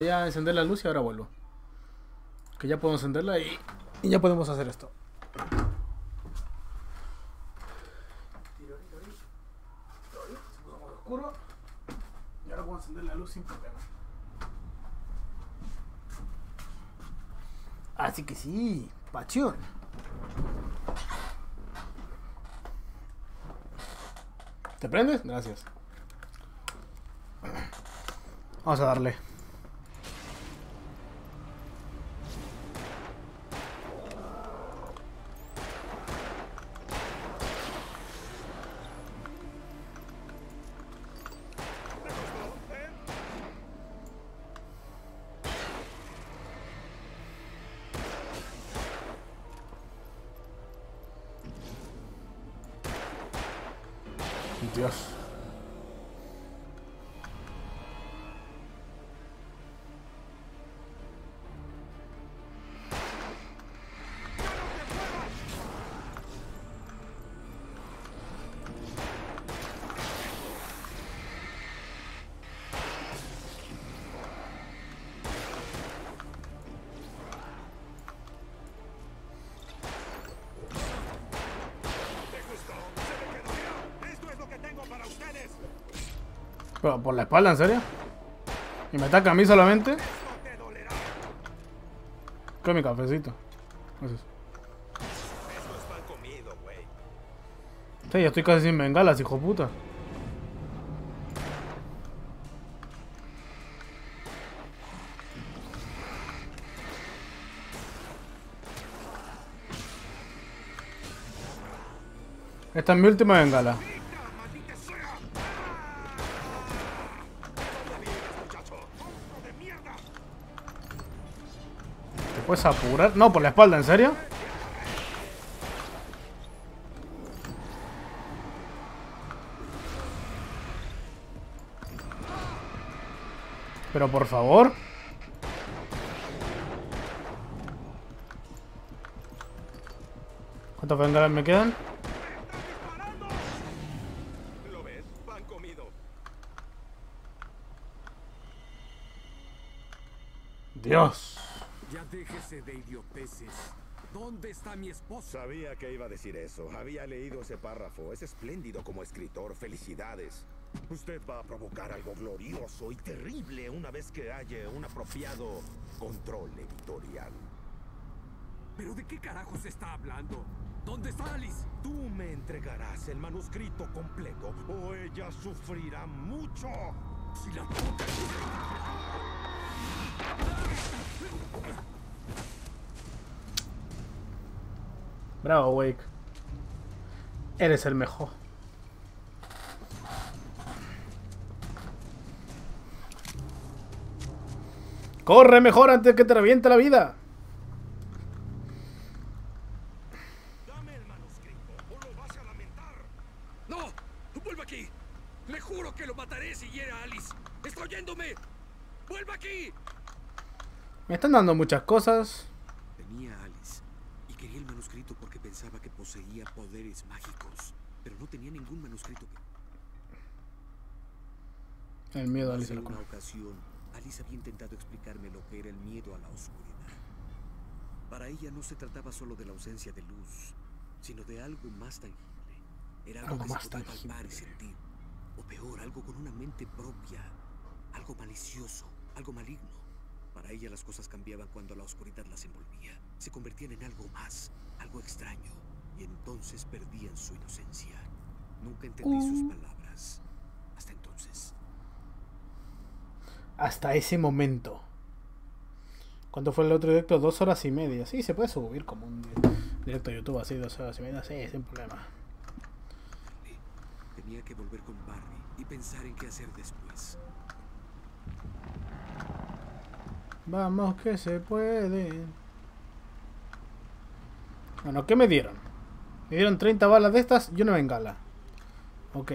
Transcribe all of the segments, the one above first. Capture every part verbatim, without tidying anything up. Voy a encender la luz y ahora vuelvo. Que ya puedo encenderla y, y ya podemos hacer esto. Se puso más oscuro. Y ahora puedo encender la luz sin problema. Así que sí, pasión. ¿Te prendes? Gracias. Vamos a darle. Dios. Pero por la espalda, ¿en serio? ¿Y me ataca a mí solamente? ¿Qué es mi cafecito? Gracias. Sí, yo estoy casi sin bengalas, hijo puta. Esta es mi última bengala. ¿Puedes apurar? No, por la espalda, ¿en serio? Pero por favor. ¿Cuántas bengalas me quedan? ¿Lo ves? Pan comido. Dios. Ya déjese de idioteces. ¿Dónde está mi esposa? Sabía que iba a decir eso. Había leído ese párrafo. Es espléndido como escritor. Felicidades. Usted va a provocar algo glorioso y terrible una vez que haya un apropiado control editorial. ¿Pero de qué carajo se está hablando? ¿Dónde está Alice? Tú me entregarás el manuscrito completo o ella sufrirá mucho. Si la Bravo, Wake. Eres el mejor. Corre mejor antes que te reviente la vida. Dame el manuscrito o lo vas a lamentar. No, vuelva aquí. Le juro que lo mataré si hiere a Alice. Está oyéndome. Vuelva aquí. Me están dando muchas cosas. Tenía Alice y quería el manuscrito porque pensaba que poseía poderes mágicos, pero no tenía ningún manuscrito. Que... El miedo a Alice. En una ocasión, Alice había intentado explicarme lo que era el miedo a la oscuridad. Para ella no se trataba solo de la ausencia de luz, sino de algo más tangible. Era algo, algo que más se podía palpar y sentir, o peor, algo con una mente propia, algo malicioso, algo maligno. Para ella las cosas cambiaban cuando la oscuridad las envolvía. Se convertían en algo más, algo extraño. Y entonces perdían su inocencia. Nunca entendí uh. sus palabras. Hasta entonces. Hasta ese momento. ¿Cuánto fue el otro directo? Dos horas y media. Sí, se puede subir como un directo a YouTube así, dos horas y media. Sí, sin problema. Tenía que volver con Barry y pensar en qué hacer después. Vamos que se puede. Bueno, ¿qué me dieron? Me dieron treinta balas de estas y una bengala. Ok.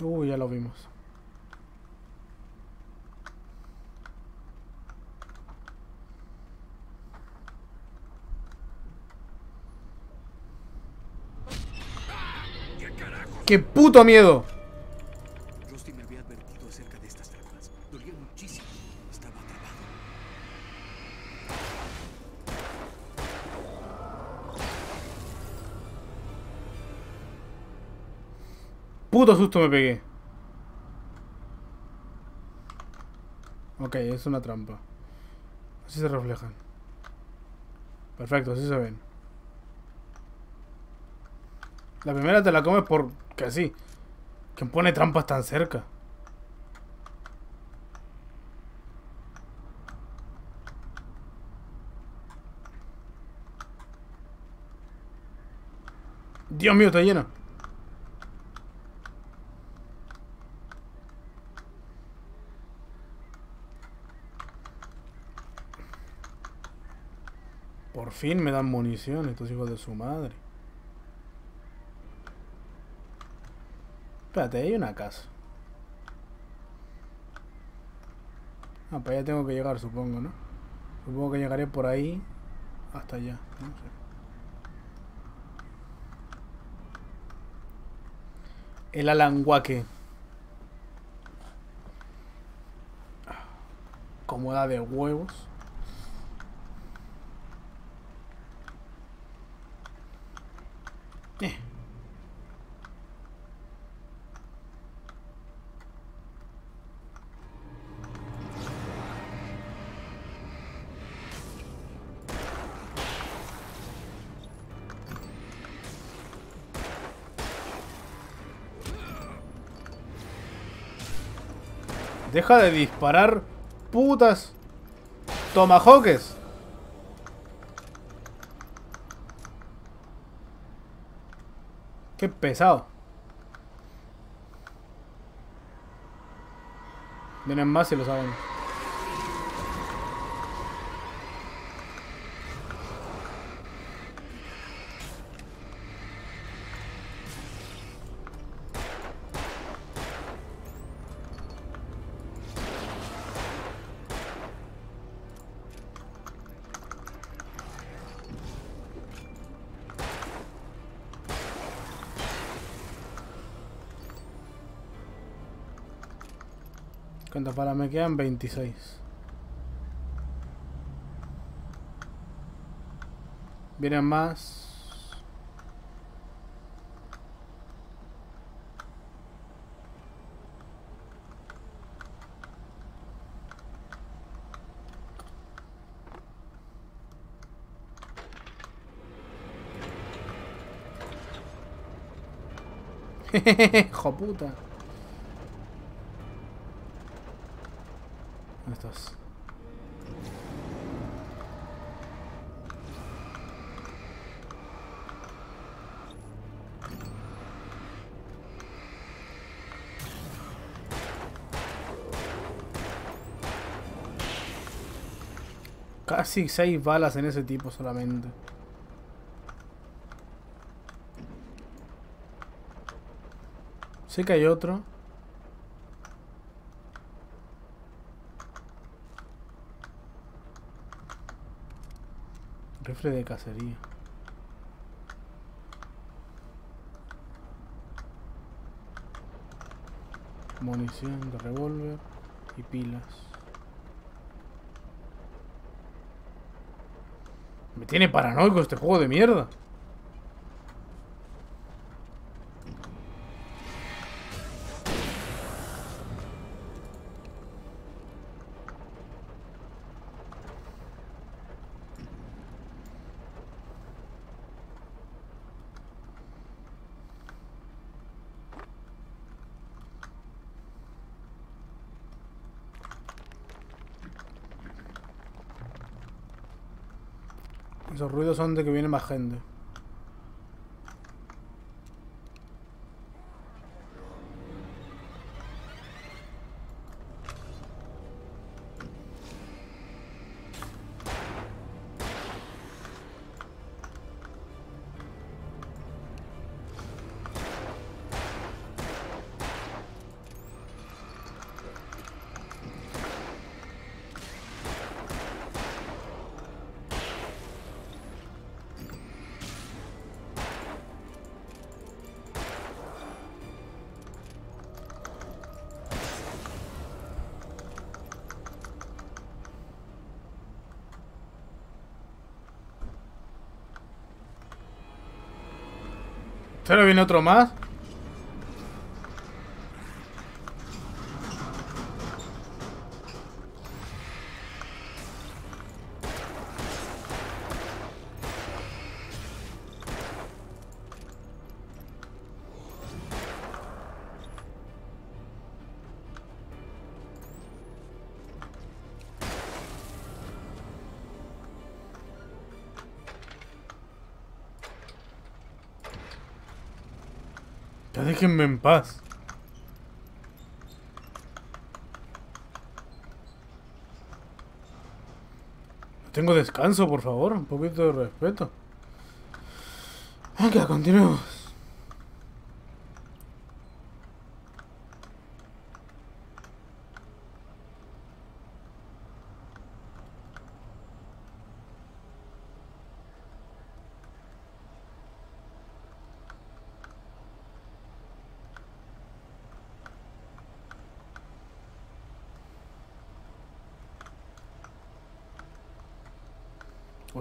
Uh, ya lo vimos. ¡Qué puto miedo! Rusty me había advertido acerca de estas trampas. Dolía muchísimo. Estaba atrapado. Puto susto me pegué. Ok, es una trampa. Así se reflejan. Perfecto, así se ven. La primera te la comes porque así. ¿Quién pone trampas tan cerca? Dios mío, está llena. Por fin me dan munición estos hijos de su madre. Espérate, hay una casa. Ah, para allá tengo que llegar, supongo, ¿no? Supongo que llegaré por ahí hasta allá. No sé. El Alan Wake. Cómoda de huevos. Eh. Deja de disparar, putas tomahawks. Qué pesado. Vienen más y lo saben. Para me quedan veintiséis. Vienen más. Jejeje, joputa. Estos. Casi seis balas en ese tipo solamente. Sé que hay otro. Rifle de cacería. Munición de revólver y pilas. Me tiene paranoico este juego de mierda. Esos ruidos son de que viene más gente. ¿Pero viene otro más? Déjenme en paz. Tengo descanso, por favor. Un poquito de respeto. Venga, continuemos.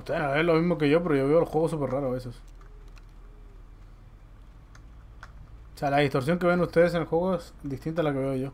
Es lo mismo que yo, pero yo veo los juegos súper raros a veces. O sea, la distorsión que ven ustedes en el juego es distinta a la que veo yo.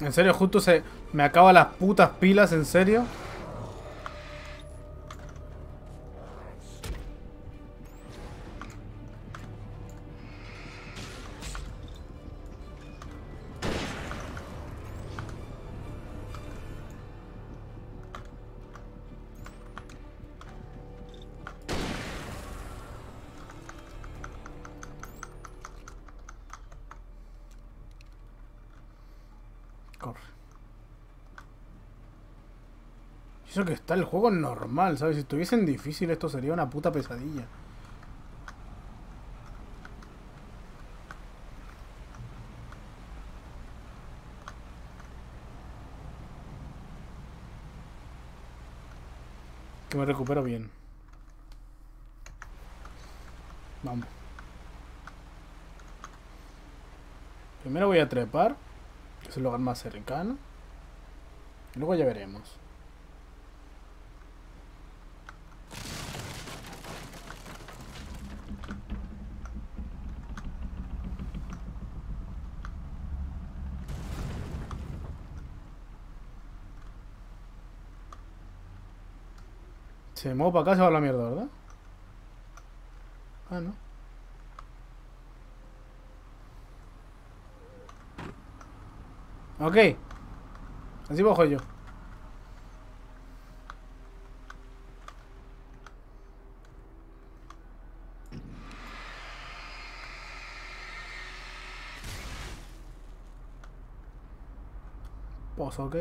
En serio, justo se me acaba las putas pilas, en serio. Eso que está el juego normal, ¿sabes? Si estuviesen difícil esto sería una puta pesadilla. Que me recupero bien. Vamos. Primero voy a trepar, que es el lugar más cercano. Y luego ya veremos. Si me muevo para acá se va a la mierda, ¿verdad? Ah, no. Ok. Así bajo yo. Pues ok.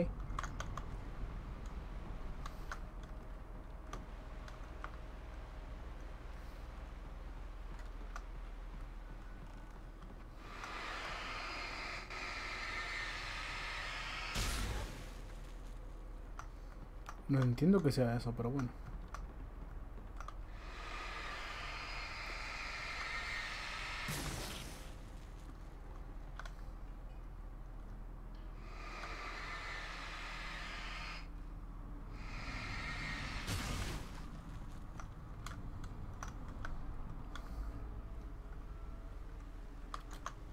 No entiendo que sea eso, pero bueno.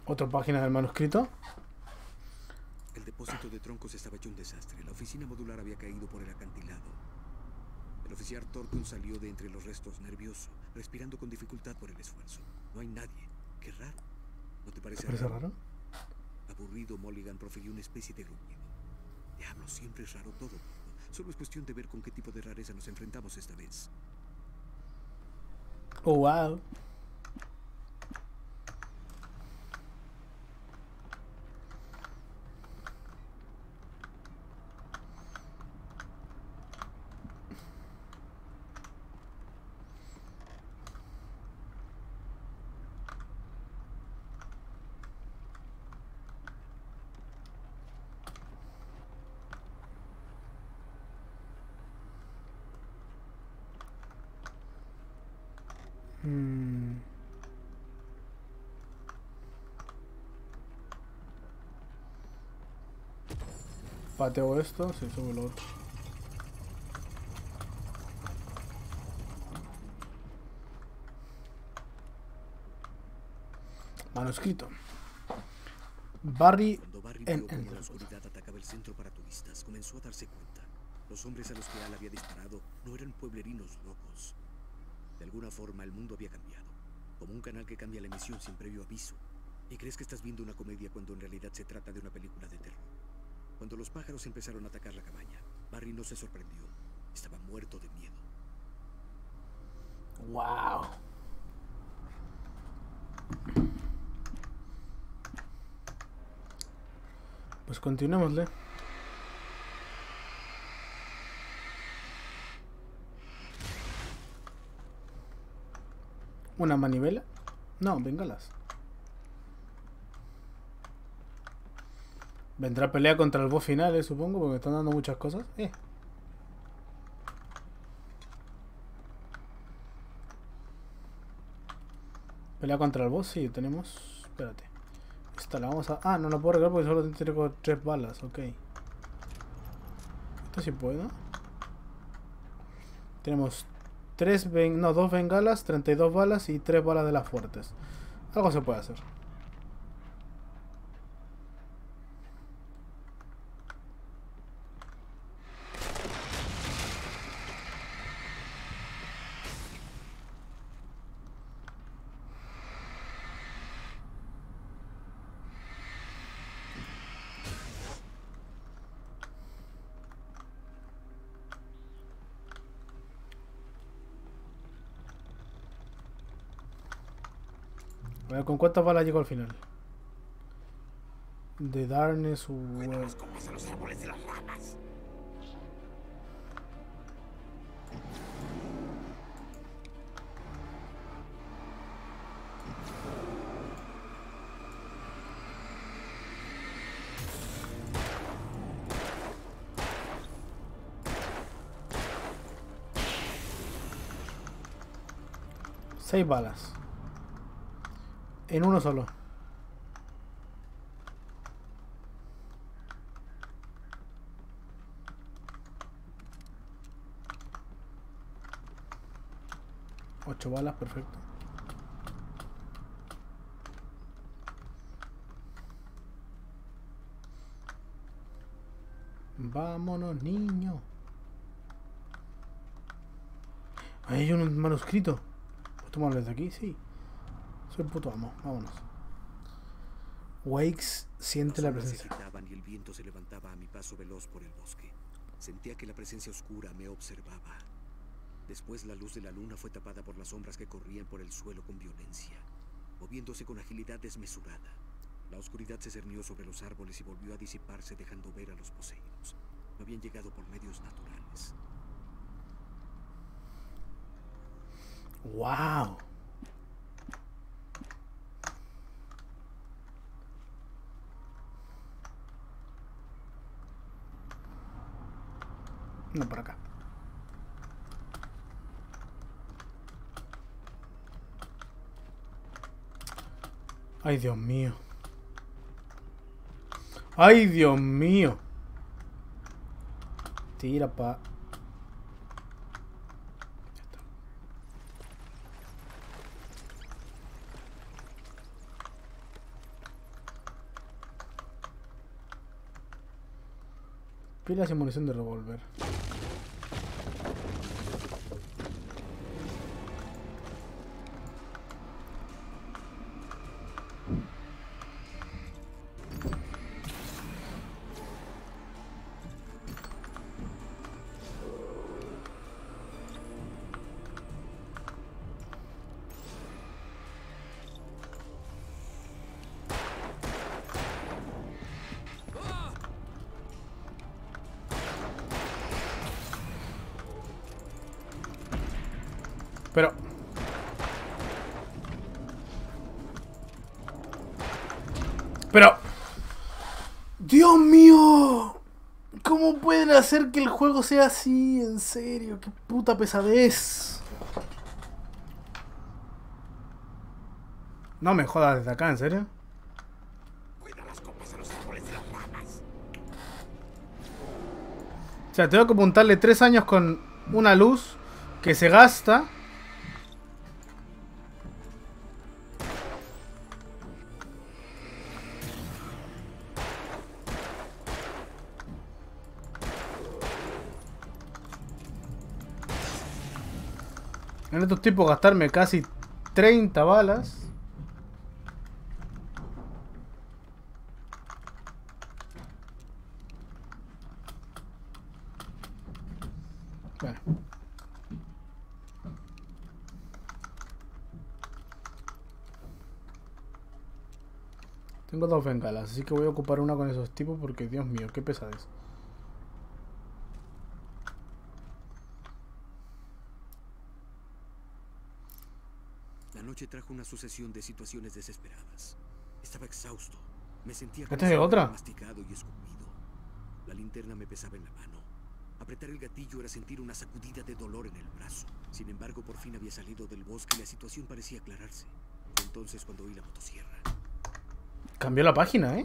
Otra página del manuscrito. El depósito de troncos estaba hecho un desastre. La oficina modular había caído por el acantilado. El oficial Thornton salió de entre los restos, nervioso, respirando con dificultad por el esfuerzo. No hay nadie. Qué raro. ¿No te parece, ¿Te parece raro? raro? Aburrido, Mulligan profirió una especie de gruñido. Diablo, siempre es raro todo. Solo es cuestión de ver con qué tipo de rareza nos enfrentamos esta vez. Oh, wow. Hmm. Pateo esto, sí, subo lo otro. Manuscrito. Barry, cuando Barry vio cómo la oscuridad atacaba el centro para turistas, comenzó a darse cuenta. Los hombres a los que Al había disparado no eran pueblerinos locos. De alguna forma el mundo había cambiado, como un canal que cambia la emisión sin previo aviso. Y crees que estás viendo una comedia cuando en realidad se trata de una película de terror. Cuando los pájaros empezaron a atacar la cabaña, Barry no se sorprendió. Estaba muerto de miedo. ¡Wow! Pues continuémosle. ¿Una manivela? No, bengalas. Vendrá pelea contra el boss final, eh, supongo, porque me están dando muchas cosas. Eh. Pelea contra el boss, sí, tenemos... Espérate. Esta la vamos a... Ah, no la puedo arreglar porque solo tengo tres balas, ok. Esto sí puedo. Tenemos tres ben... no, dos bengalas, treinta y dos balas y tres balas de las fuertes. Algo se puede hacer. A ver, ¿con cuántas balas llegó al final? The Darkness World. Seis balas. En uno solo. Ocho balas, perfecto. Vámonos, niño. Ahí hay un manuscrito. ¿Puedo tomarlo desde aquí? Sí. Soy puto amo, vámonos. Wakes siente la presencia. Las olas se agitaban y el viento se levantaba a mi paso veloz por el bosque. Sentía que la presencia oscura me observaba. Después la luz de la luna fue tapada por las sombras que corrían por el suelo con violencia, moviéndose con agilidad desmesurada. La oscuridad se cernió sobre los árboles y volvió a disiparse dejando ver a los poseídos. No habían llegado por medios naturales. ¡Wow! No, por acá. Ay, Dios mío. Ay, Dios mío. Tira pa... Pilas y munición de revólver. Pero... Pero... ¡Dios mío! ¿Cómo pueden hacer que el juego sea así? En serio, qué puta pesadez. No me jodas desde acá, ¿en serio? Cuida las copas de los árboles de las ramas. O sea, tengo que apuntarle tres años con una luz que se gasta. En estos tipos gastarme casi treinta balas. Bueno. Tengo dos bengalas, así que voy a ocupar una con esos tipos porque, Dios mío, qué pesadez. Trajo una sucesión de situaciones desesperadas. Estaba exhausto. Me sentía masticado y escupido. La linterna me pesaba en la mano. Apretar el gatillo era sentir una sacudida de dolor en el brazo. Sin embargo, por fin había salido del bosque y la situación parecía aclararse. Entonces, cuando oí la motosierra... Cambió la página, ¿eh?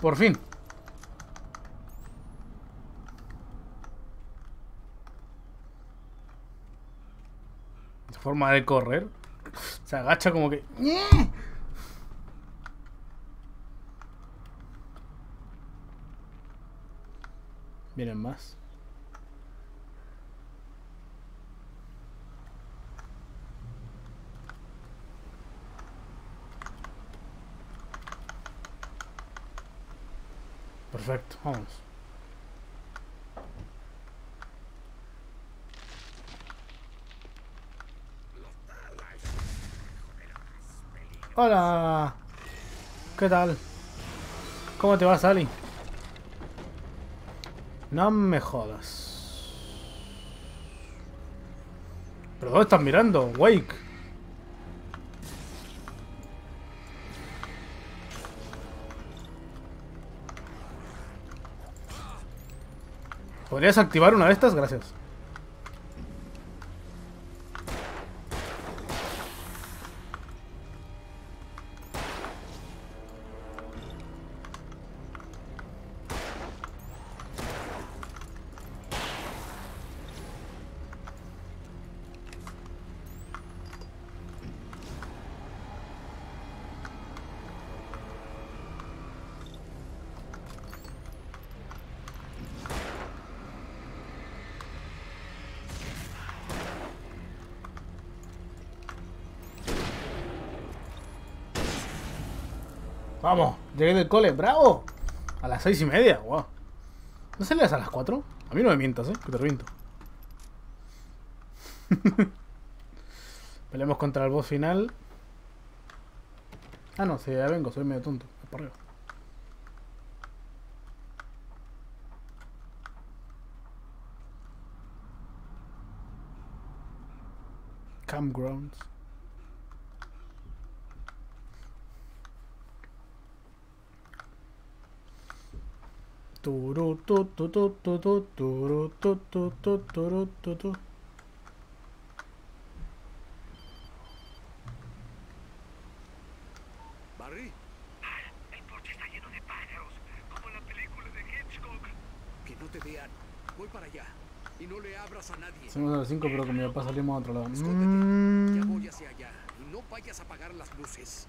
Por fin. De forma de correr. Se agacha como que... ¡Nie! Vienen más. Perfecto, vamos. Hola. ¿Qué tal? ¿Cómo te va, Sally? No me jodas. ¿Pero dónde estás mirando? Wake. ¿Podrías activar una de estas? Gracias. Vamos, llegué del cole, bravo. A las seis y media, wow. ¿No salías a las cuatro? A mí no me mientas, eh, que te reviento. Peleamos contra el boss final. Ah, no, sí, ya vengo, soy medio tonto. Es por arriba. Campgrounds. Turu tu tu tu tu tu turu tu tu tu turu tu tu. Barry, el porche está lleno de pájaros, como la película de Hitchcock. Que no te vean. Voy para allá. Y no le abras a nadie. Somos a las cinco, pero que mi papá salimos a otro lado. Escóndete. Ya voy hacia allá. Y no vayas a apagar las luces.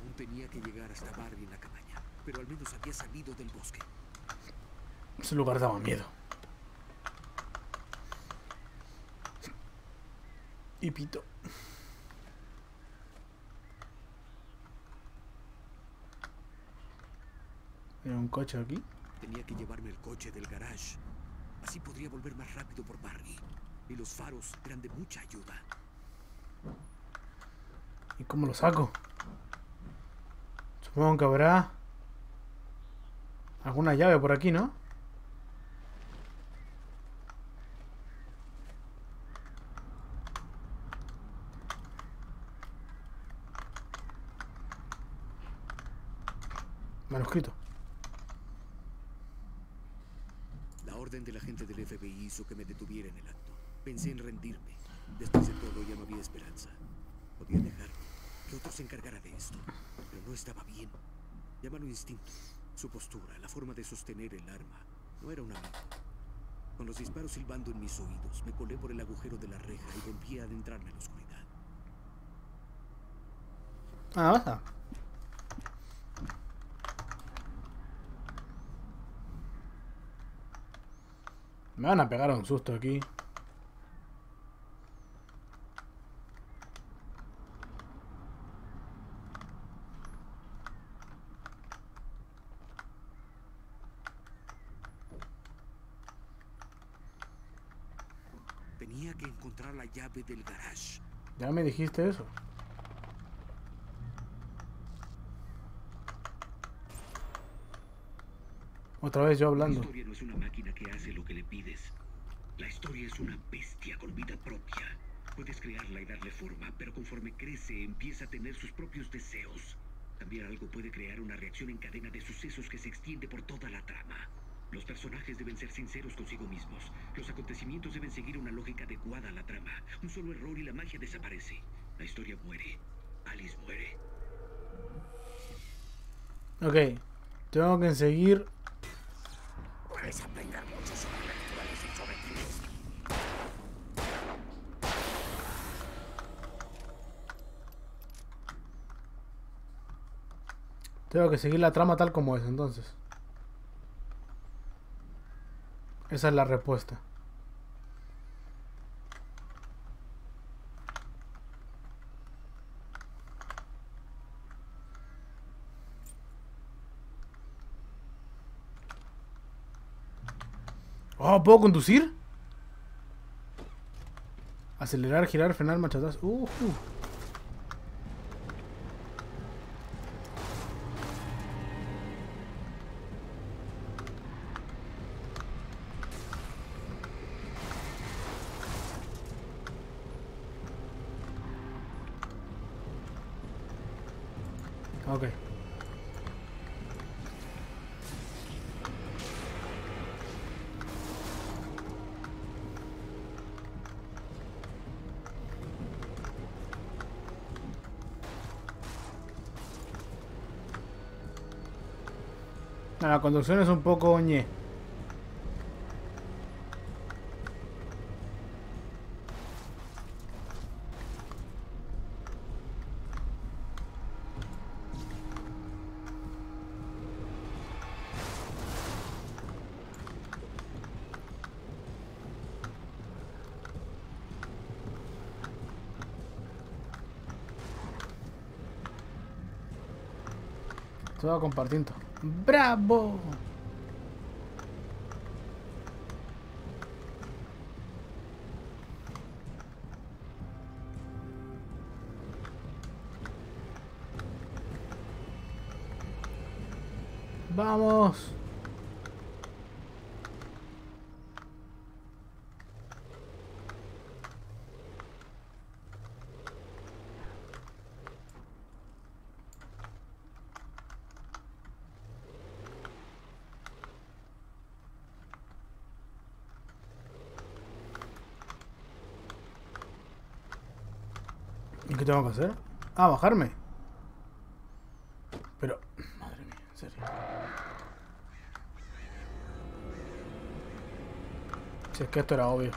Aún tenía que llegar hasta Barbie en la cabaña, pero al menos había salido del bosque. Ese lugar daba miedo. Y pito. ¿Era un coche aquí? Tenía que llevarme el coche del garage. Así podría volver más rápido por Barney. Y los faros eran de mucha ayuda. ¿Y cómo lo saco? Supongo que habrá alguna llave por aquí, ¿no? Manuscrito. La orden del agente del F B I hizo que me detuviera en el acto. Pensé en rendirme. Después de todo ya no había esperanza. Podía dejarme, que otro se encargara de esto. Pero no estaba bien. Llámalo instinto. Su postura, la forma de sostener el arma. No era un amigo. Con los disparos silbando en mis oídos, me colé por el agujero de la reja y volví a adentrarme en la oscuridad. Ah, baja. Me van a pegar a un susto aquí. Tenía que encontrar la llave del garage. Ya me dijiste eso. Otra vez yo hablando. La historia no es una máquina que hace lo que le pides. La historia es una bestia con vida propia. Puedes crearla y darle forma, pero conforme crece empieza a tener sus propios deseos. También algo puede crear una reacción en cadena de sucesos que se extiende por toda la trama. Los personajes deben ser sinceros consigo mismos. Los acontecimientos deben seguir una lógica adecuada a la trama. Un solo error y la magia desaparece. La historia muere. Alice muere. Ok. Tengo que seguir... Puedes aprender mucho sobre la naturaleza y sobre ti mismo. Tengo que seguir la trama tal como es, entonces. Esa es la respuesta. Oh, ¿puedo conducir? Acelerar, girar, frenar, marcha atrás. Uh, uh. Ok. La conducción es un poco ñe. Todo compartiendo. ¡Bravo! ¡Vamos! ¿Y qué tengo que hacer? Ah, bajarme. Pero... Madre mía, en serio. Si es que esto era obvio.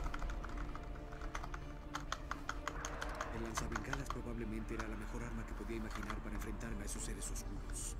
El lanzabengalas probablemente era la mejor arma que podía imaginar para enfrentarme a esos seres oscuros.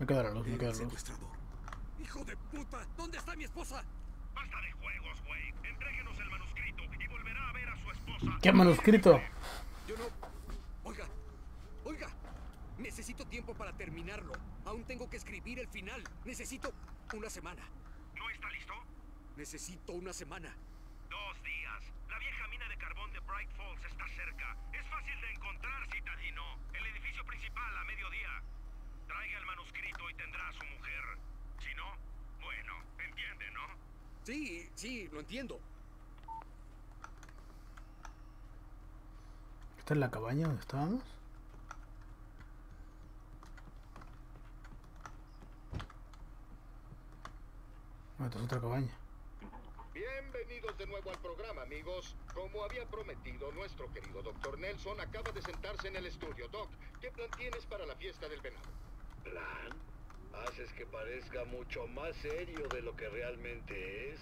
Me queda la luz, me queda la luz. ¡Hijo de puta! ¿Dónde está mi esposa? ¡Basta de juegos, güey! Entréguenos el manuscrito y volverá a ver a su esposa. ¿Qué manuscrito? Yo no... Oiga, oiga, necesito tiempo para terminarlo. Aún tengo que escribir el final. Necesito una semana. ¿No está listo? Necesito una semana. Dos días. La vieja mina de carbón de Bright Falls está cerca. Es fácil de encontrar, citadino. El edificio principal a mediodía. Traiga el manuscrito y tendrá a su mujer. Si no, bueno, entiende, ¿no? Sí, sí, lo entiendo. ¿Esta es la cabaña donde estábamos? No, esta es otra cabaña. Bienvenidos de nuevo al programa, amigos. Como había prometido, nuestro querido doctor Nelson acaba de sentarse en el estudio. Doc, ¿qué plan tienes para la fiesta del venado? ¿Plan? Haces que parezca mucho más serio de lo que realmente es.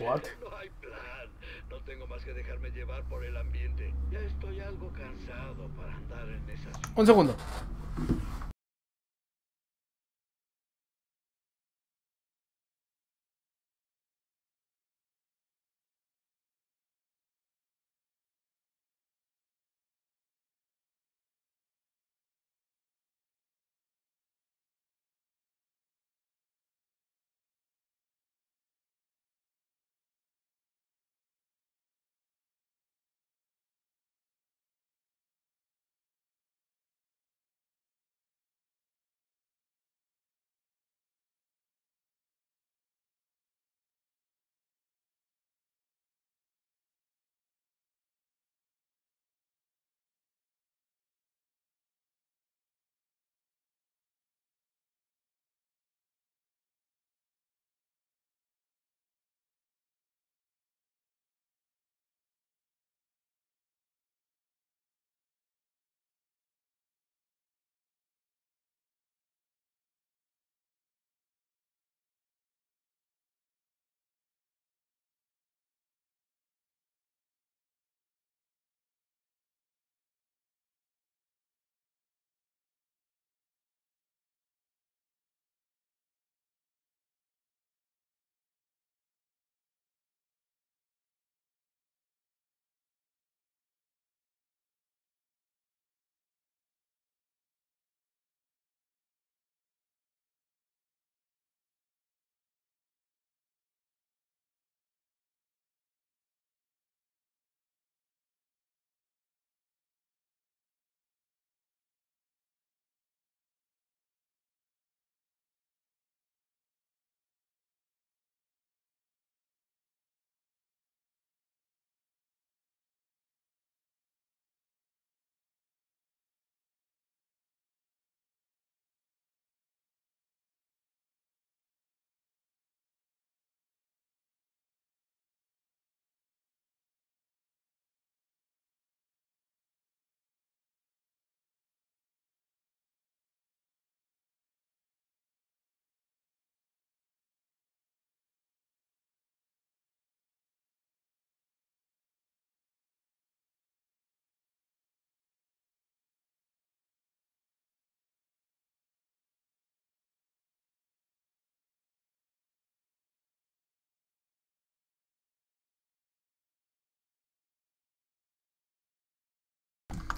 ¿What? No hay plan. No tengo más que dejarme llevar por el ambiente. Ya estoy algo cansado para andar en esas... Un segundo.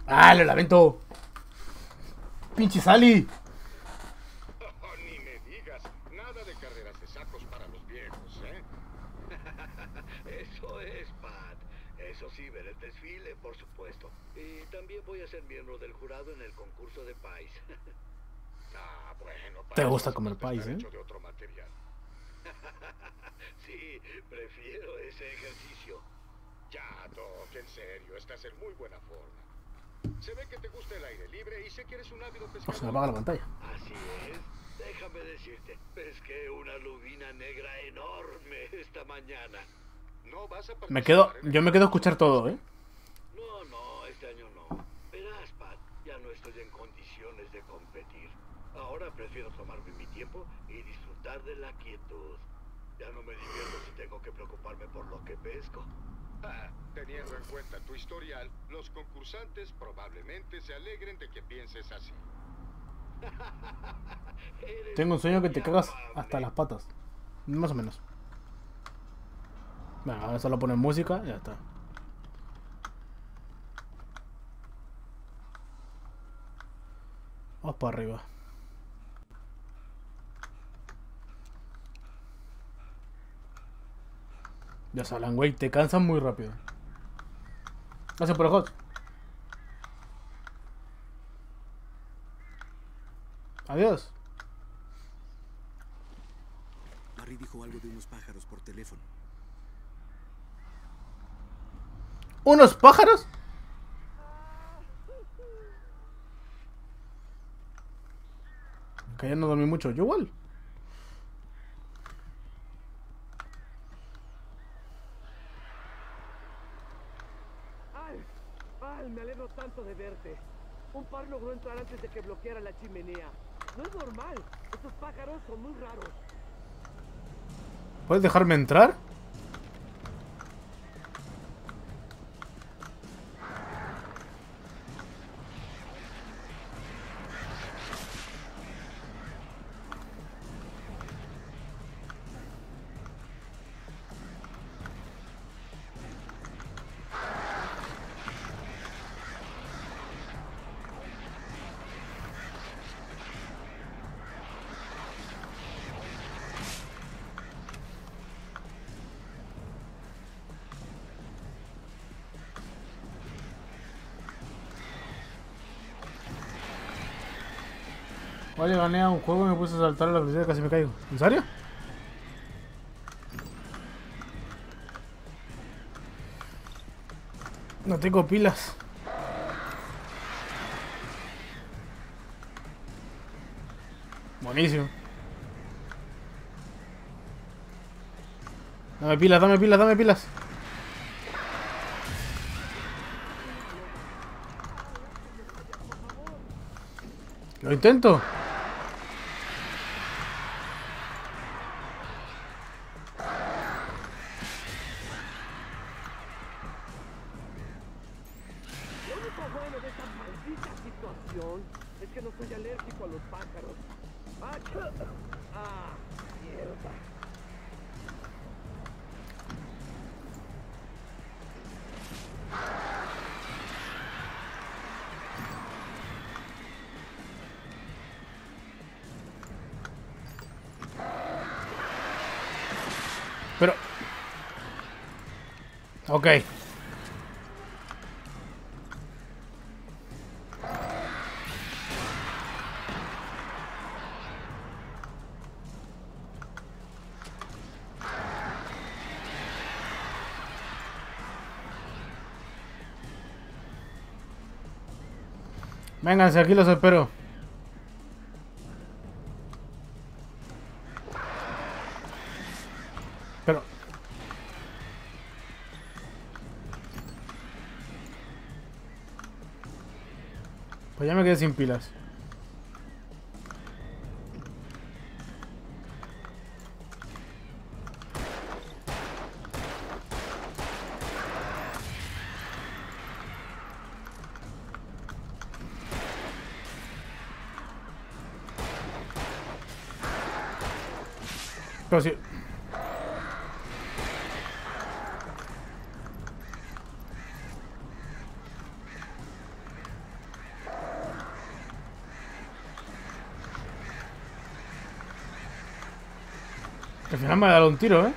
¡Ah, lo lamento! ¡Pinche Sally! Oh, ni me digas. Nada de carreras de sacos para los viejos, ¿eh? Eso es, Pat. Eso sí, ver el desfile, por supuesto. Y también voy a ser miembro del jurado en el concurso de pais. Ah, bueno, Pat, te gusta comer pais, ¿eh? De otro material. Sí, prefiero ese ejercicio. Ya, Doc, en serio, estás en muy buena forma. Se ve que te gusta el aire libre y sé que eres un ávido pescador. O sea, apaga la pantalla. Así es. Déjame decirte, pesqué una lubina negra enorme esta mañana. No vas a participar. Me quedo, yo me quedo a escuchar todo, ¿eh? No, no, este año no. Verás, Pat, ya no estoy en condiciones de competir. Ahora prefiero tomarme mi tiempo y disfrutar de la quietud. Ya no me divierto si tengo que preocuparme por lo que pesco. Ah, teniendo en cuenta tu historial, los concursantes probablemente se alegren de que pienses así. Tengo un sueño que te cagas hasta las patas. Más o menos. Bueno, ahora solo ponen música y ya está. Vamos para arriba. Ya saben, güey, te cansan muy rápido. Gracias por el hot. Adiós. Barry dijo algo de unos pájaros por teléfono. ¿Unos pájaros? Que ya no dormí mucho, yo igual. Me alegro tanto de verte. Un par logró entrar antes de que bloqueara la chimenea. No es normal. Estos pájaros son muy raros. ¿Puedes dejarme entrar? Vale, gané a un juego y me puse a saltar a la velocidad y casi me caigo. ¿En serio? No tengo pilas. Buenísimo. Dame pilas, dame pilas, dame pilas. Lo intento. Ok. Vénganse, aquí los espero. Pues ya me quedé sin pilas. Pero sí. Que al final me ha dado un tiro, ¿eh?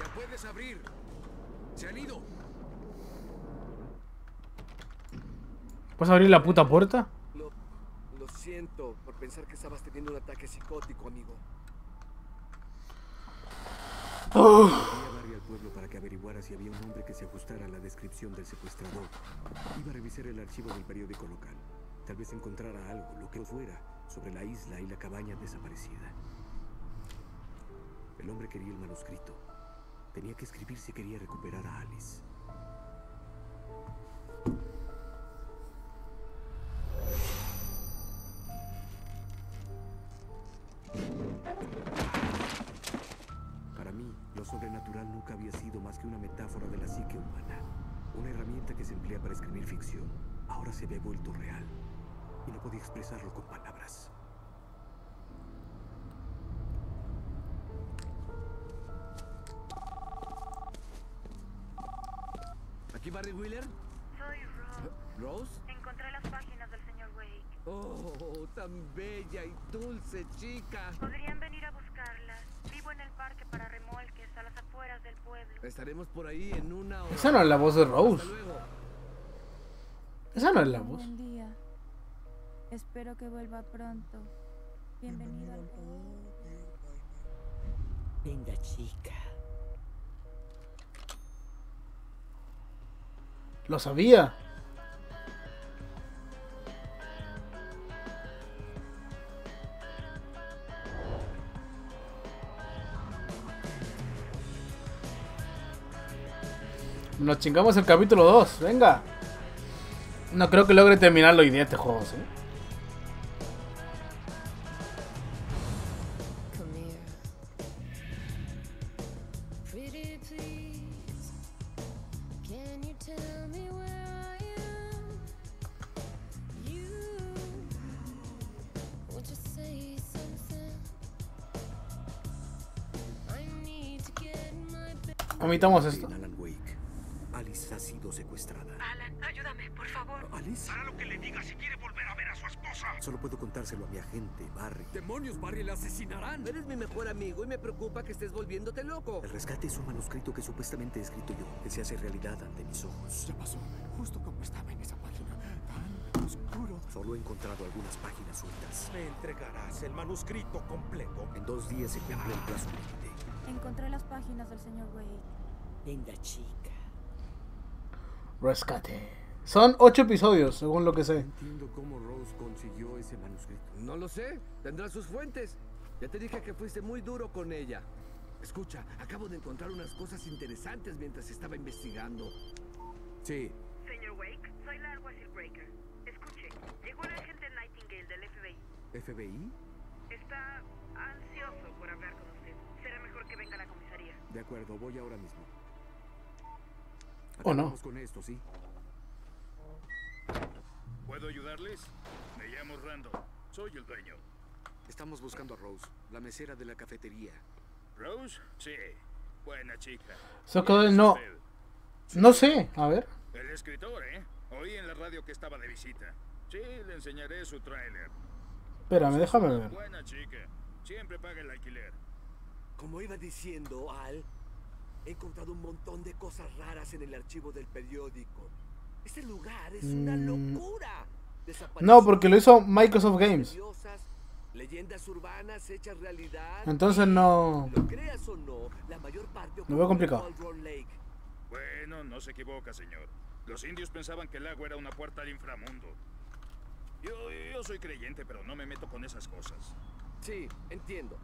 Ya puedes abrir. Se han ido. ¿Puedes abrir la puta puerta? No, lo siento por pensar que estabas teniendo un ataque psicótico, amigo. Oh. Voy a barrer al pueblo para que averiguara si había un hombre que se ajustara a la descripción del secuestrador. Iba a revisar el archivo del periódico local. Tal vez encontrara algo, lo que fuera, sobre la isla y la cabaña desaparecida. El hombre quería el manuscrito. Tenía que escribir si quería recuperar a Alice. Para mí, lo sobrenatural nunca había sido más que una metáfora de la psique humana. Una herramienta que se emplea para escribir ficción. Ahora se había vuelto real. Y no podía expresarlo con palabras. ¿Aquí Barry Wheeler? Soy Rose. ¿Rose? Encontré las páginas del señor Wake. Oh, tan bella y dulce chica. Podrían venir a buscarlas. Vivo en el parque para remolques a las afueras del pueblo. Estaremos por ahí en una hora. Esa no es la voz de Rose. Esa no es la voz. Espero que vuelva pronto. Bienvenido al pueblo. Linda chica. Lo sabía. Nos chingamos el capítulo dos, venga. No creo que logre terminarlo hoy día este juego, ¿sí? Omitamos esto. Alan Wake. Alice ha sido secuestrada. Alan, ayúdame, por favor. Alice. Hará lo que le diga si quiere volver a ver a su esposa. Solo puedo contárselo a mi agente, Barry. Demonios, Barry, la asesinarán. Eres mi mejor amigo y me preocupa que estés volviéndote loco. El rescate es un manuscrito que supuestamente he escrito yo, que se hace realidad ante mis ojos. Ya pasó, justo como estaba en esa página. Tan oscuro. Solo he encontrado algunas páginas sueltas. Me entregarás el manuscrito completo. En dos días se cumple el plazo límite. Encontré las páginas del señor Wade. Linda chica. Rescate. Son ocho episodios, según lo que sé. Entiendo cómo Rose consiguió ese manuscrito. No lo sé. Tendrá sus fuentes. Ya te dije que fuiste muy duro con ella. Escucha, acabo de encontrar unas cosas interesantes mientras estaba investigando. Sí. Señor Wake, soy la Shellbreaker. Escuche, llegó el agente Nightingale del F B I. ¿F B I? Está ansioso por hablar con usted. Será mejor que venga a la comisaría. De acuerdo, voy ahora mismo. ¿O no? Con esto, ¿sí? ¿Puedo ayudarles? Me llamo Rando. Soy el dueño. Estamos buscando a Rose, la mesera de la cafetería. ¿Rose? Sí. Buena chica. Socadel, no. No sé. A ver. El escritor, ¿eh? Oí en la radio que estaba de visita. Sí, le enseñaré su tráiler. Espérame, déjame ver. Buena chica. Siempre paga el alquiler. Como iba diciendo, Al... He encontrado un montón de cosas raras en el archivo del periódico. Este lugar es una locura. No, porque lo hizo Microsoft Games. Leyendas urbanas hechas realidad. Entonces no. Lo creas o no, la mayor parte ocurre en Coldron Lake. Bueno, no se equivoca, señor. Los indios pensaban que el lago era una puerta al inframundo. Yo, yo soy creyente, pero no me meto con esas cosas. Sí, entiendo.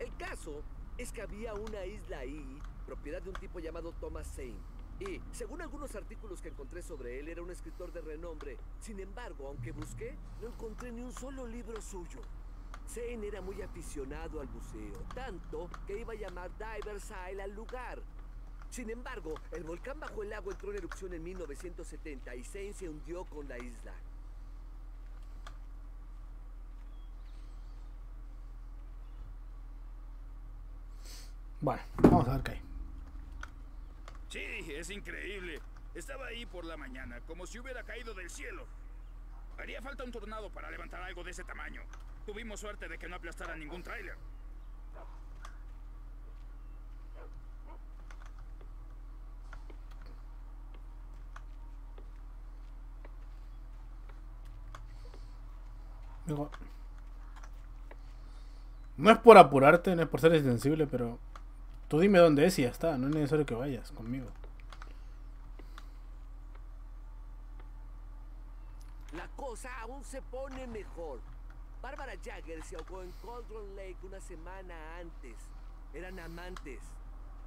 El caso es que había una isla ahí, propiedad de un tipo llamado Thomas Zane. Y, según algunos artículos que encontré sobre él, era un escritor de renombre. Sin embargo, aunque busqué, no encontré ni un solo libro suyo. Zane era muy aficionado al buceo, tanto que iba a llamar Divers Isle al lugar. Sin embargo, el volcán bajo el lago entró en erupción en mil novecientos setenta y Zane se hundió con la isla. Bueno, vamos a ver qué hay. Sí, es increíble. Estaba ahí por la mañana, como si hubiera caído del cielo. Haría falta un tornado para levantar algo de ese tamaño. Tuvimos suerte de que no aplastara ningún tráiler. Digo, no es por apurarte, no es por ser insensible, pero tú dime dónde es y ya está. No es necesario que vayas conmigo. La cosa aún se pone mejor. Barbara Jagger se ahogó en Coldron Lake una semana antes. Eran amantes.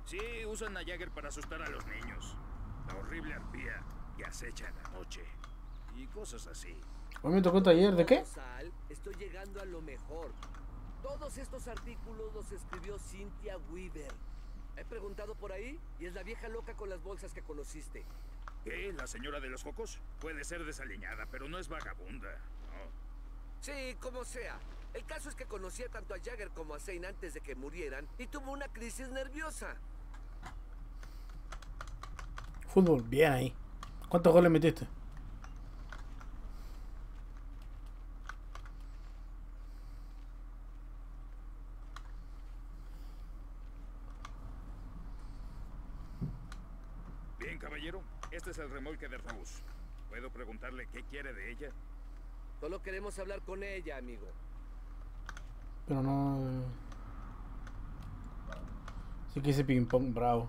Sí, usan a Jagger para asustar a los niños. La horrible arpía que acecha en la noche. Y cosas así. Hoy me tocó un taller, ¿de qué? Estoy llegando a lo mejor. Todos estos artículos los escribió Cynthia Weaver. He preguntado por ahí y es la vieja loca con las bolsas que conociste. ¿Qué? ¿La señora de los cocos? Puede ser desaliñada, pero no es vagabunda, ¿no? Sí, como sea. El caso es que conocía tanto a Jagger como a Zane antes de que murieran y tuvo una crisis nerviosa. Fútbol, bien ahí. ¿Cuántos goles metiste? Bien, caballero. Este es el remolque de Rose. ¿Puedo preguntarle qué quiere de ella? Solo queremos hablar con ella, amigo. Pero no... Sí que ese ping pong, bravo.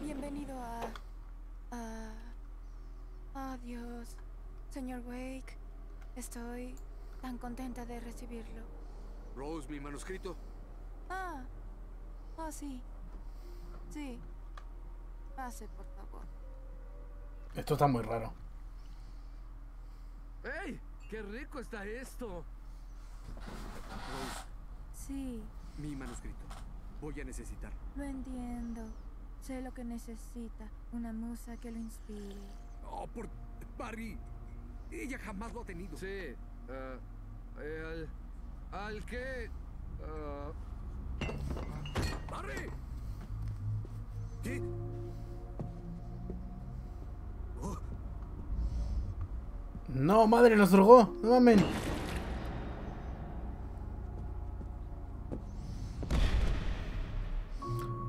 Bienvenido a... a... Adiós, señor Wake. Estoy tan contenta de recibirlo. Rose, mi manuscrito. Ah... Oh, sí. Sí. Pase, por favor. Esto está muy raro. ¡Ey! ¡Qué rico está esto! Rose. Sí. Mi manuscrito. Voy a necesitar. Lo entiendo. Sé lo que necesita. Una musa que lo inspire. Oh, por... Barry. Ella jamás lo ha tenido. Sí. Uh, el... Al que... Uh... ¡Barry! ¿Qué? Oh. No, madre, nos drogó. No mamen.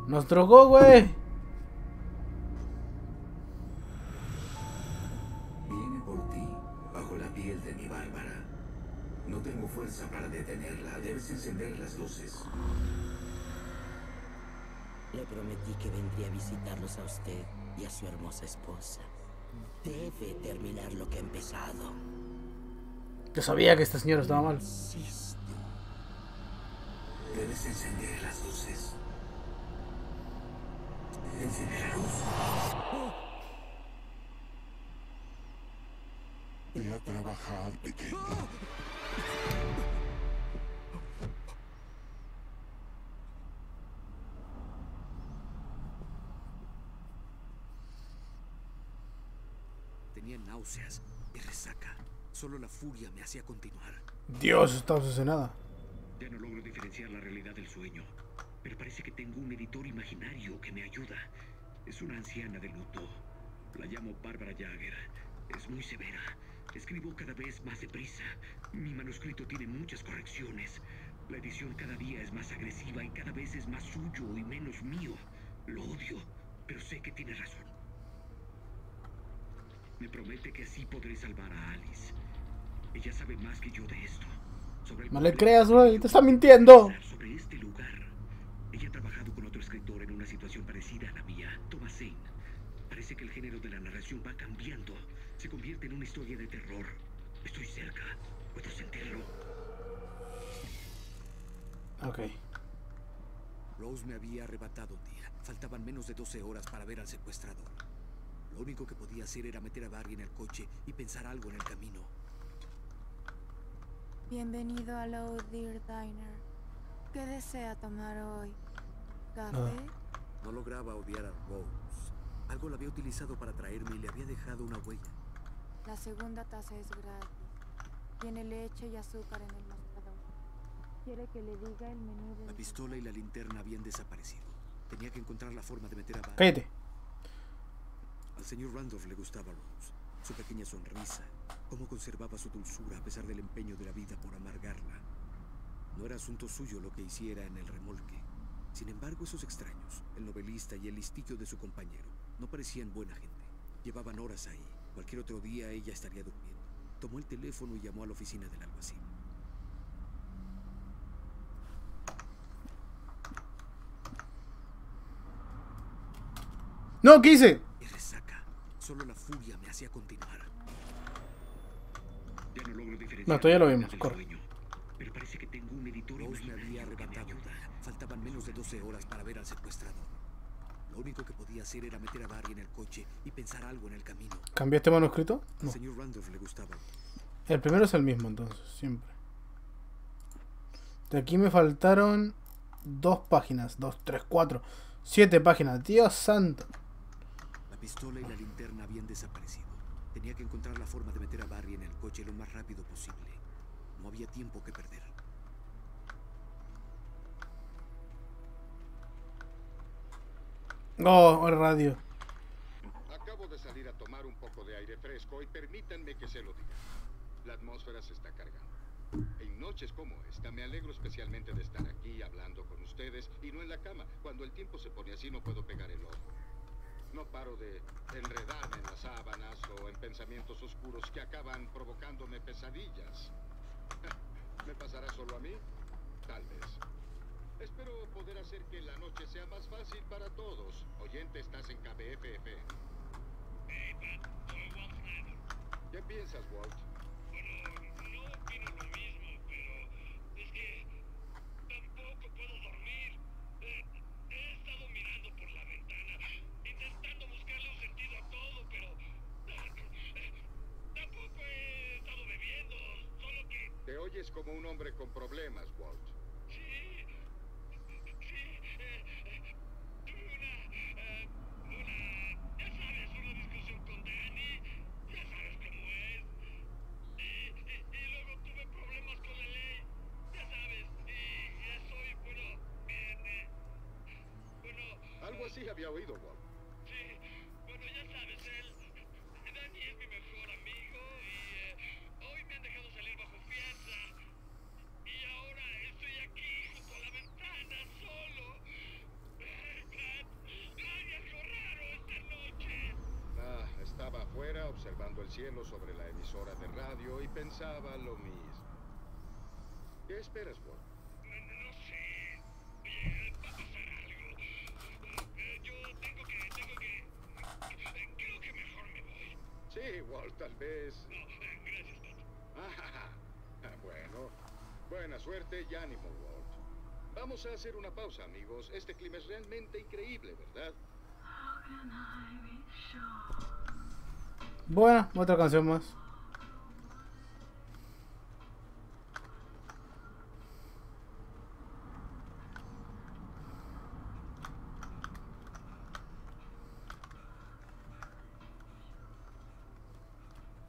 Nos drogó, güey. Vine por ti, bajo la piel de mi Bárbara. No tengo fuerza para detenerla. Debes encender las luces. Le prometí que vendría a visitarlos a usted y a su hermosa esposa. Debe terminar lo que ha empezado. Yo sabía que esta señora estaba mal. Insisto. Debes encender las luces. Encender la luz. Ve a trabajar, pequeño. Tenía náuseas y resaca. Solo la furia me hacía continuar. Dios, está obsesionada. Ya no logro diferenciar la realidad del sueño, pero parece que tengo un editor imaginario que me ayuda. Es una anciana de luto. La llamo Barbara Jagger. Es muy severa. Escribo cada vez más deprisa. Mi manuscrito tiene muchas correcciones. La edición cada día es más agresiva y cada vez es más suyo y menos mío. Lo odio, pero sé que tiene razón. Me promete que así podré salvar a Alice. Ella sabe más que yo de esto. Sobre el no le creas, güey, te está mintiendo. Sobre este lugar. Ella ha trabajado con otro escritor en una situación parecida a la mía, Thomas Zane. Parece que el género de la narración va cambiando. Se convierte en una historia de terror. Estoy cerca. Puedo sentirlo. Ok. Rose me había arrebatado un día. Faltaban menos de doce horas para ver al secuestrador. Lo único que podía hacer era meter a Barry en el coche y pensar algo en el camino. Bienvenido a Low Dear Diner. ¿Qué desea tomar hoy? ¿Café? Ah. No lograba odiar a Rose. Algo la había utilizado para traerme y le había dejado una huella. La segunda taza es gratis. Tiene leche y azúcar en el mostrador. ¿Quiere que le diga el menú de... La pistola y la linterna habían desaparecido. Tenía que encontrar la forma de meter a Barry. Cállate. Al señor Randolph le gustaba Rose, su pequeña sonrisa, cómo conservaba su dulzura a pesar del empeño de la vida por amargarla. No era asunto suyo lo que hiciera en el remolque. Sin embargo, esos extraños, el novelista y el listillo de su compañero, no parecían buena gente. Llevaban horas ahí. Cualquier otro día ella estaría durmiendo. Tomó el teléfono y llamó a la oficina del alguacil. No, ¿qué hice? Y resaca. Solo la furia me hacía continuar. Ya no logro diferenciar. No, todavía lo vimos. Corre. Pero parece que tengo un editor y me había arrebatado. Faltaban menos de doce horas para ver al secuestrador. Lo único que podía hacer era meter a Barry en el coche y pensar algo en el camino. ¿Cambió este manuscrito? No. Señor Randolph le gustaba. El primero es el mismo, entonces, siempre. De aquí me faltaron dos páginas. Dos, tres, cuatro, siete páginas. Dios santo. La pistola y la linterna habían desaparecido. Tenía que encontrar la forma de meter a Barry en el coche lo más rápido posible. No había tiempo que perder. Oh, el radio. Acabo de salir a tomar un poco de aire fresco y permítanme que se lo diga. La atmósfera se está cargando. En noches como esta me alegro especialmente de estar aquí hablando con ustedes y no en la cama. Cuando el tiempo se pone así no puedo pegar el ojo. No paro de enredarme en las sábanas o en pensamientos oscuros que acaban provocándome pesadillas. ¿Me pasará solo a mí? Tal vez. Espero poder hacer que la noche sea más fácil para todos. Oyente, estás en K B F F. Hey, Pat, soy Walt Snyder. ¿Qué piensas, Walt? Bueno, no opino lo mismo, pero es que tampoco puedo dormir. Eh, he estado mirando por la ventana, intentando buscarle un sentido a todo, pero eh, tampoco he estado bebiendo, solo que... Te oyes como un hombre con problemas, Walt. Sí, había oído, Bob. Sí, bueno, ya sabes, él, Danny es mi mejor amigo y eh, hoy me han dejado salir bajo fianza. Y ahora estoy aquí junto a la ventana, solo. Ay, Pat, hay algo raro esta noche. Ah, estaba afuera observando el cielo sobre la emisora de radio y pensaba lo mismo. ¿Qué esperas, Bob? Igual, tal vez. No, gracias, Pat. Ah, bueno. Buena suerte y ánimo, Walt. Vamos a hacer una pausa, amigos. Este clima es realmente increíble, ¿verdad? Bueno, otra canción más.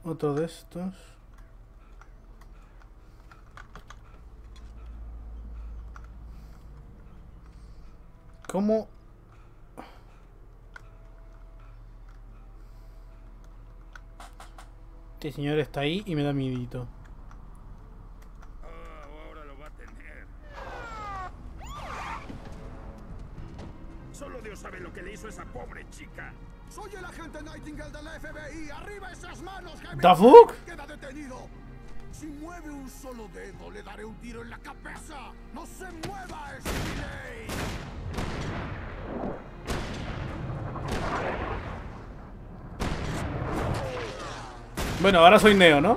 Otro de estos. ¿Cómo? Este señor está ahí y me da miedito. Oh, ahora lo va a tener. Solo Dios sabe lo que le hizo esa pobre chica. Soy el agente Nightingale de la F B I. ¡Arriba esas manos, Jaime! ¿The fuck? Queda detenido. Si mueve un solo dedo, le daré un tiro en la cabeza. ¡No se mueva ese delay! Bueno, ahora soy Neo, ¿no?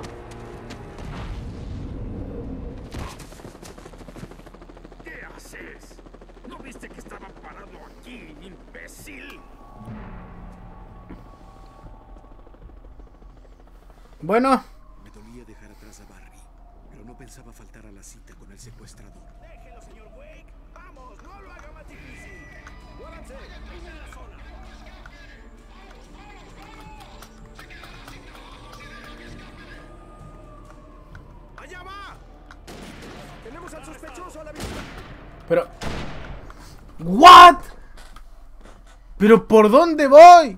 ¿Qué haces? ¿No viste que estaba parado aquí, imbécil? Bueno. Me dolía dejar atrás a Barry, pero no pensaba faltar a la cita con el secuestrador. Déjelo, señor Wake. Vamos, no lo haga más difícil. Muévanse, vengan a la zona. Allá va. Tenemos al sospechoso a la vista. Pero. ¿What? ¿Pero por dónde voy?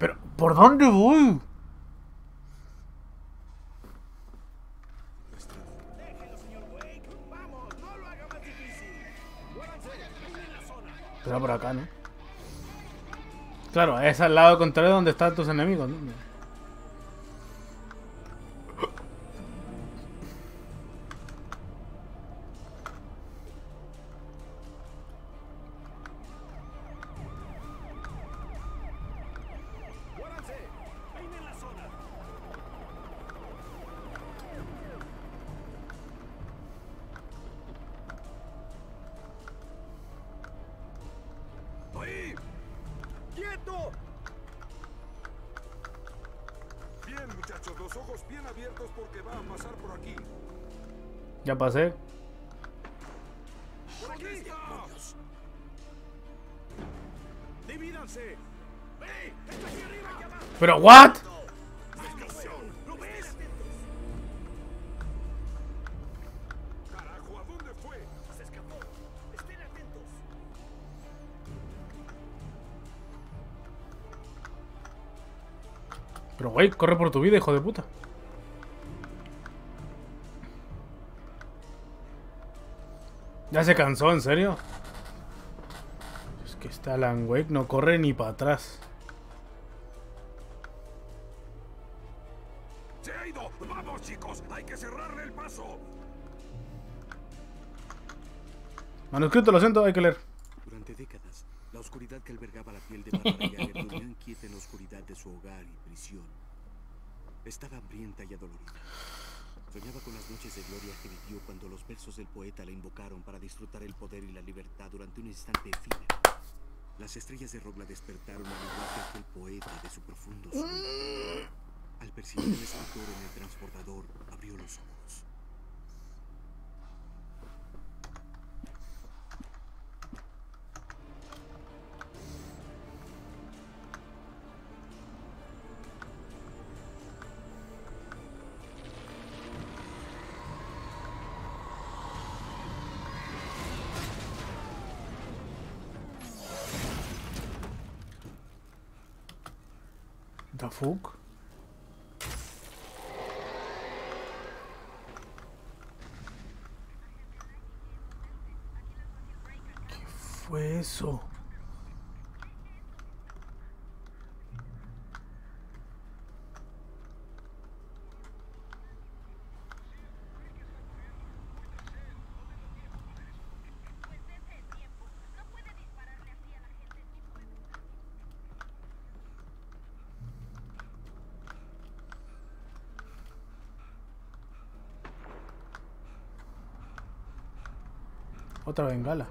¿Pero por dónde voy? Será por acá, ¿no? Claro, es al lado contrario donde están tus enemigos, ¿no? Ya pasé. ¡Por aquí! ¡Demonios! ¡Divídanse! ¡Ey! ¡Está aquí arriba y abajo! ¿Pero what? ¿Lo ves? ¡Carajo! ¿A dónde fue? ¡Se escapó! ¡Estén atentos! Pero güey, corre por tu vida, hijo de puta. Ya se cansó, ¿en serio? Es que este Alan Wake no corre ni para atrás. ¡Se ha ido! ¡Vamos, chicos! ¡Hay que cerrarle el paso! Manuscrito, lo siento, hay que leer. Durante décadas, la oscuridad que albergaba la piel de Barbara Jagger dormía quieta en la oscuridad de su hogar y prisión. Estaba hambrienta y adolorida. Soñaba con las noches de gloria que vivió cuando los versos del poeta la invocaron para disfrutar el poder y la libertad durante un instante efímero. Las estrellas de rock la despertaron al igual que aquel poeta de su profundo sueño. Al percibir al escritor en el transbordador, abrió los ojos. The fuck? ¿Qué fue eso? Otra bengala.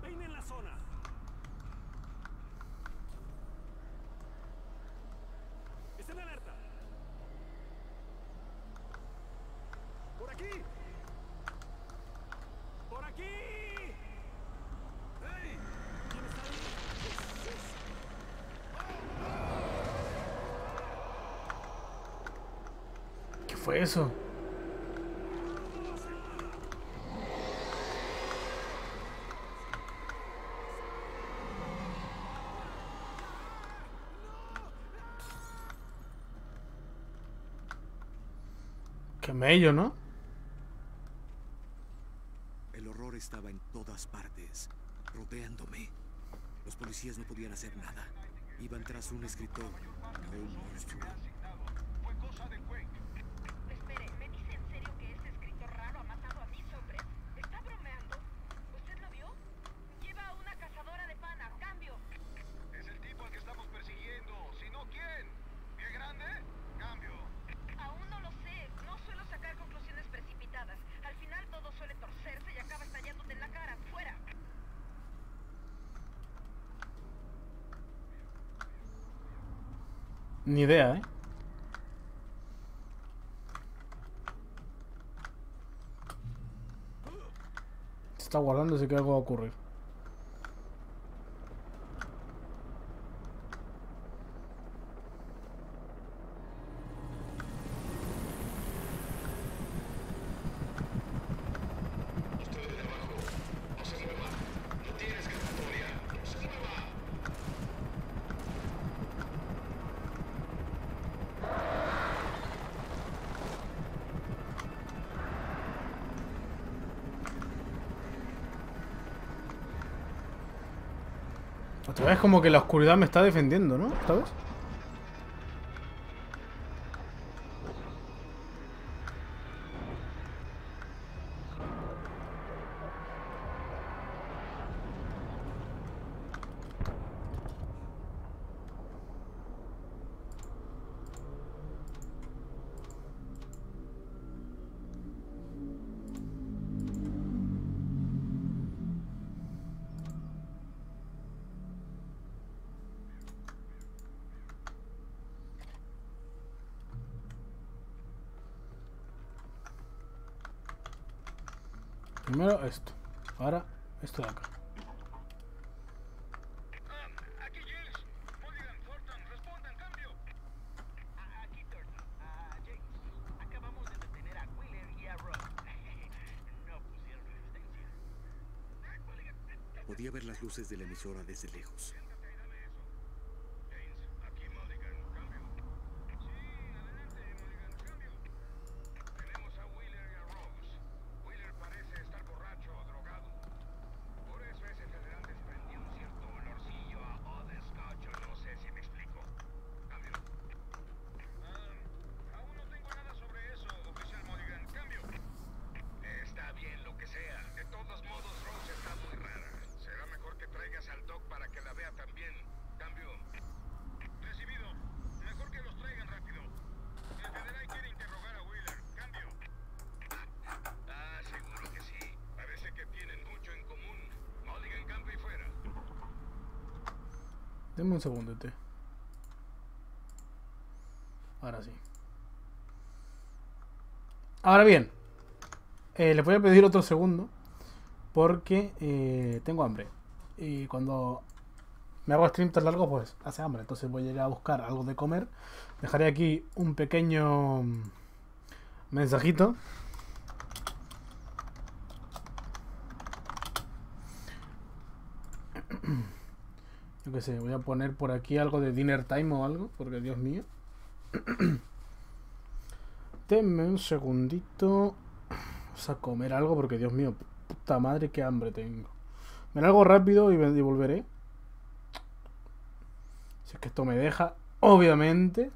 Peinen la zona. Estén alerta. Por aquí. Por aquí. Hey. ¿Quién está ahí? ¿Qué fue eso? Mello, ¿no? El horror estaba en todas partes, rodeándome. Los policías no podían hacer nada. Iban tras un escritor de un monstruo. Espere, ¿me dice en serio que ese escritor raro ha matado a mis hombres? ¿Está bromeando? ¿Usted lo vio? Lleva a una cazadora de panas, cambio. Es el tipo al que estamos persiguiendo. Si no, ¿quién? ¿Pie grande? Cambio. Aún no lo sé. No suelo sacar conclusiones precipitadas. Al final todo suele torcerse y acaba estallándote en la cara. ¡Fuera! Ni idea, ¿eh? Se está guardando si que algo va a ocurrir. Otra vez como que la oscuridad me está defendiendo, ¿no? ¿Esta vez? Primero esto, ahora esto de acá. Podía ver las luces de la emisora desde lejos. Deme un segundo, te. Ahora sí. Ahora bien, eh, les voy a pedir otro segundo porque eh, tengo hambre. Y cuando me hago stream tan largo, pues hace hambre. Entonces voy a ir a buscar algo de comer. Dejaré aquí un pequeño mensajito. Que sé, voy a poner por aquí algo de dinner time o algo, porque Dios mío. Denme un segundito. Vamos a comer algo, porque Dios mío, puta madre, qué hambre tengo. Me lo hago rápido y, y volveré. Si es que esto me deja, obviamente.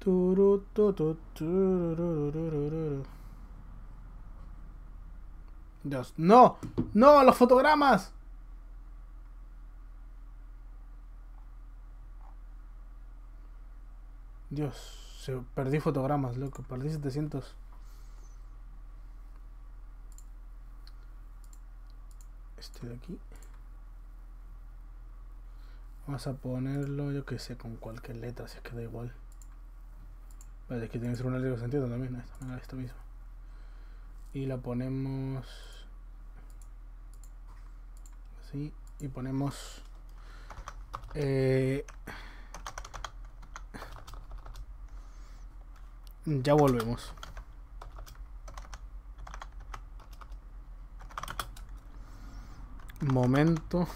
Turu, tu, tu, tururururururu. Dios, no, no, los fotogramas. Dios, se perdí fotogramas, loco, perdí setecientos. Este de aquí. Vamos a ponerlo, yo que sé, con cualquier letra, si es que da igual. Vale, es que tiene que ser una letra que se entienda también, esto, esto mismo. Y la ponemos así y ponemos eh, ya volvemos. Momento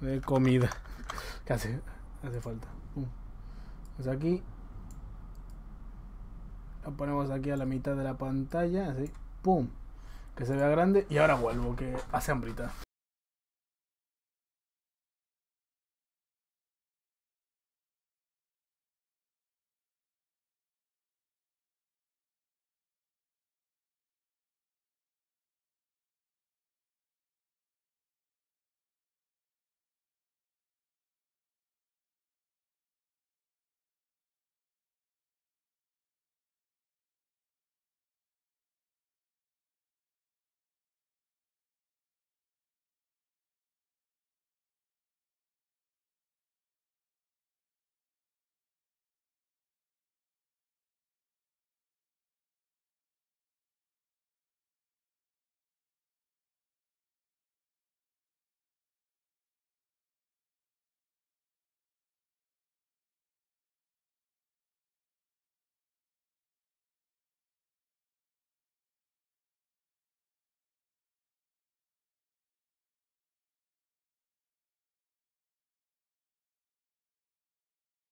de comida. ¿Qué hace? Hace falta. Uh. Pues aquí. La ponemos aquí a la mitad de la pantalla, así, pum, que se vea grande, y ahora vuelvo, que hace hambrita.